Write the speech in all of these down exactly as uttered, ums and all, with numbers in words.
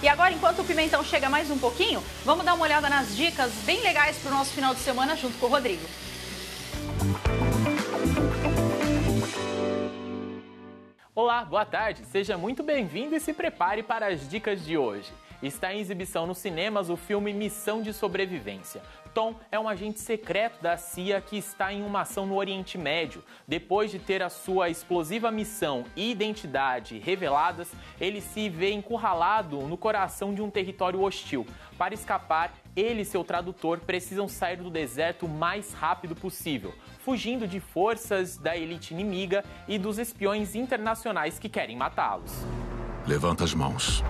E agora, enquanto o pimentão chega mais um pouquinho, vamos dar uma olhada nas dicas bem legais para o nosso final de semana junto com o Rodrigo. Olá, boa tarde, seja muito bem-vindo e se prepare para as dicas de hoje. Está em exibição nos cinemas o filme Missão de Sobrevivência. Tom é um agente secreto da C I A que está em uma ação no Oriente Médio. Depois de ter a sua explosiva missão e identidade reveladas, ele se vê encurralado no coração de um território hostil. Para escapar, ele e seu tradutor precisam sair do deserto o mais rápido possível, fugindo de forças da elite inimiga e dos espiões internacionais que querem matá-los. Levanta as mãos,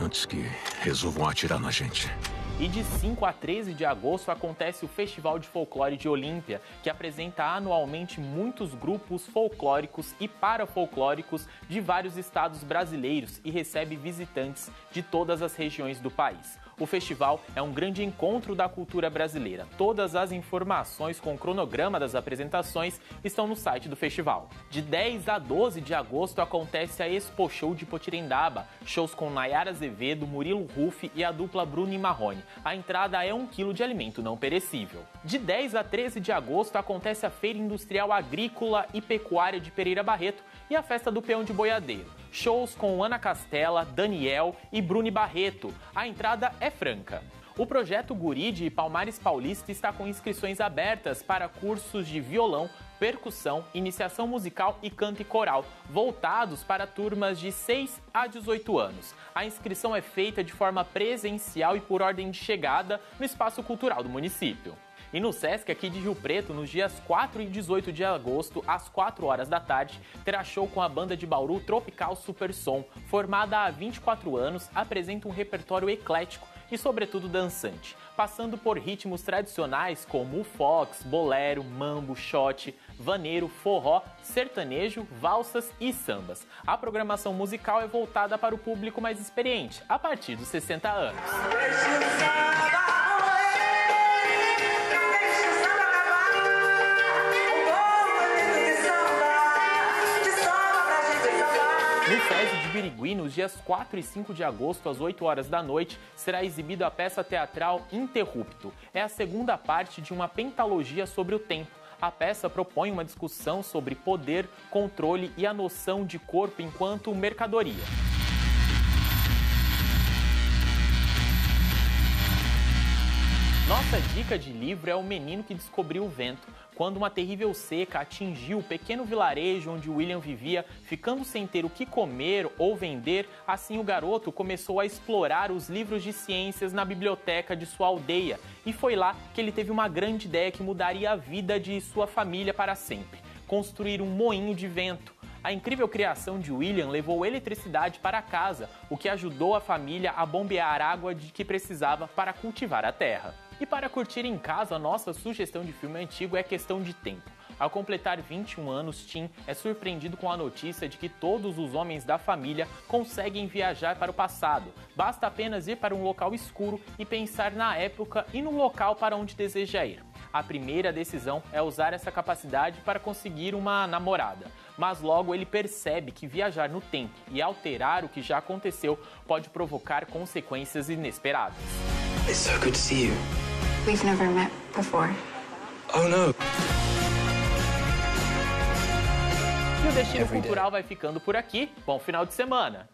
antes que resolvam atirar na gente. E de cinco a treze de agosto acontece o Festival de Folclore de Olímpia, que apresenta anualmente muitos grupos folclóricos e parafolclóricos de vários estados brasileiros e recebe visitantes de todas as regiões do país. O festival é um grande encontro da cultura brasileira. Todas as informações com o cronograma das apresentações estão no site do festival. De dez a doze de agosto acontece a Expo Show de Potirendaba, shows com Naiara Azevedo, Murilo Huff e a dupla Bruno e Marrone. A entrada é um quilo de alimento não perecível. De dez a treze de agosto acontece a Feira Industrial Agrícola e Pecuária de Pereira Barreto e a Festa do Peão de Boiadeiro. Shows com Ana Castela, Daniel e Bruni Barreto. A entrada é franca. O Projeto Guri de Palmares Paulista está com inscrições abertas para cursos de violão, percussão, iniciação musical e canto e coral, voltados para turmas de seis a dezoito anos. A inscrição é feita de forma presencial e por ordem de chegada no espaço cultural do município. E no Sesc aqui de Rio Preto, nos dias quatro e dezoito de agosto, às quatro horas da tarde, terá show com a banda de Bauru Tropical Super Som, formada há vinte e quatro anos, apresenta um repertório eclético e, sobretudo, dançante, passando por ritmos tradicionais como o fox, bolero, mambo, shot, vaneiro, forró, sertanejo, valsas e sambas. A programação musical é voltada para o público mais experiente, a partir dos sessenta anos. No Sesc de Birigui, nos dias quatro e cinco de agosto, às oito horas da noite, será exibida a peça teatral Interrupto. É a segunda parte de uma pentalogia sobre o tempo. A peça propõe uma discussão sobre poder, controle e a noção de corpo enquanto mercadoria. Nossa dica de livro é O Menino que Descobriu o Vento. Quando uma terrível seca atingiu o pequeno vilarejo onde William vivia, ficando sem ter o que comer ou vender, assim o garoto começou a explorar os livros de ciências na biblioteca de sua aldeia. E foi lá que ele teve uma grande ideia que mudaria a vida de sua família para sempre: construir um moinho de vento. A incrível criação de William levou eletricidade para casa, o que ajudou a família a bombear água de que precisava para cultivar a terra. E para curtir em casa, a nossa sugestão de filme antigo é Questão de Tempo. Ao completar vinte e um anos, Tim é surpreendido com a notícia de que todos os homens da família conseguem viajar para o passado. Basta apenas ir para um local escuro e pensar na época e no local para onde deseja ir. A primeira decisão é usar essa capacidade para conseguir uma namorada, mas logo ele percebe que viajar no tempo e alterar o que já aconteceu pode provocar consequências inesperadas. É tão bom te ver. Nós nunca nos vimos antes. Oh, não! E o Destino Cultural vai ficando por aqui. Bom final de semana!